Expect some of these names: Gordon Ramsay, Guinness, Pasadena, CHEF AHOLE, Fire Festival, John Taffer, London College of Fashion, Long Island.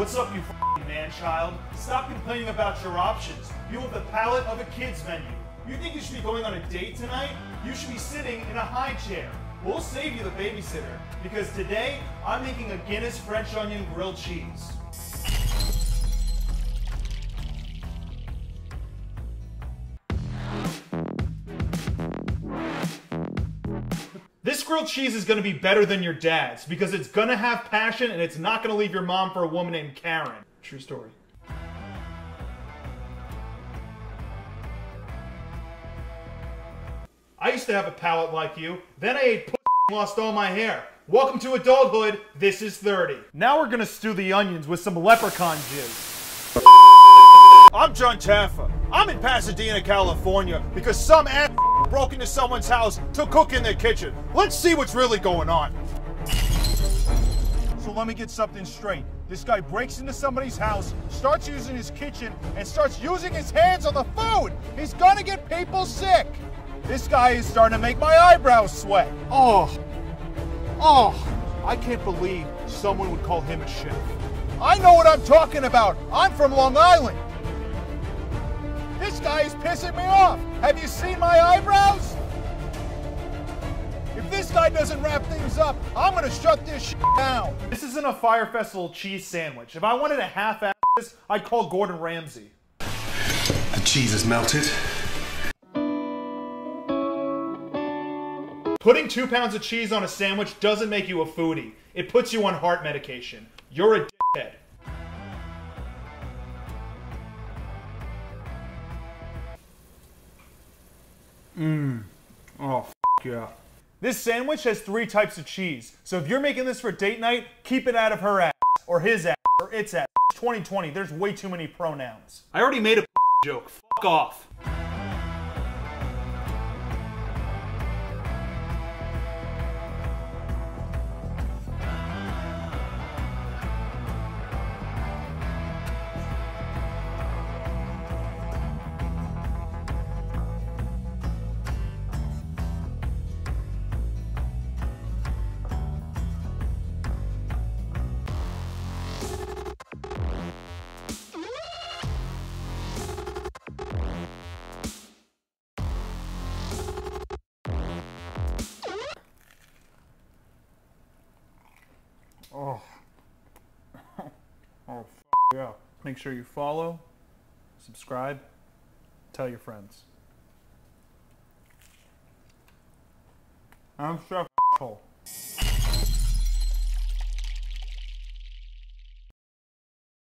What's up, you f***ing man-child? Stop complaining about your options. You have the palate of a kid's menu. You think you should be going on a date tonight? You should be sitting in a high chair. We'll save you the babysitter, because today, I'm making a Guinness French onion grilled cheese. This grilled cheese is gonna be better than your dad's, because it's gonna have passion and it's not gonna leave your mom for a woman named Karen. True story. I used to have a palate like you, then I ate pussy and lost all my hair. Welcome to adulthood, this is 30. Now we're gonna stew the onions with some leprechaun juice. I'm John Taffer. I'm in Pasadena, California, because some ass broke into someone's house to cook in their kitchen. Let's see what's really going on. So let me get something straight. This guy breaks into somebody's house, starts using his kitchen, and starts using his hands on the food. He's gonna get people sick. This guy is starting to make my eyebrows sweat. Oh, I can't believe someone would call him a chef. I know what I'm talking about. I'm from Long Island. This guy is pissing me off. Have you seen my eyebrows? If this guy doesn't wrap things up, I'm gonna shut this shit down. This isn't a Fire Festival cheese sandwich. If I wanted a half-ass this, I'd call Gordon Ramsay. The cheese is melted. Putting 2 pounds of cheese on a sandwich doesn't make you a foodie. It puts you on heart medication. You're a dickhead. Oh, f*** yeah. This sandwich has 3 types of cheese, so if you're making this for date night, keep it out of her ass, or his ass, or its ass. 2020, there's way too many pronouns. I already made a joke. F*** off. Oh, f*** yeah. Make sure you follow, subscribe, tell your friends. I'm Chef AHOLE.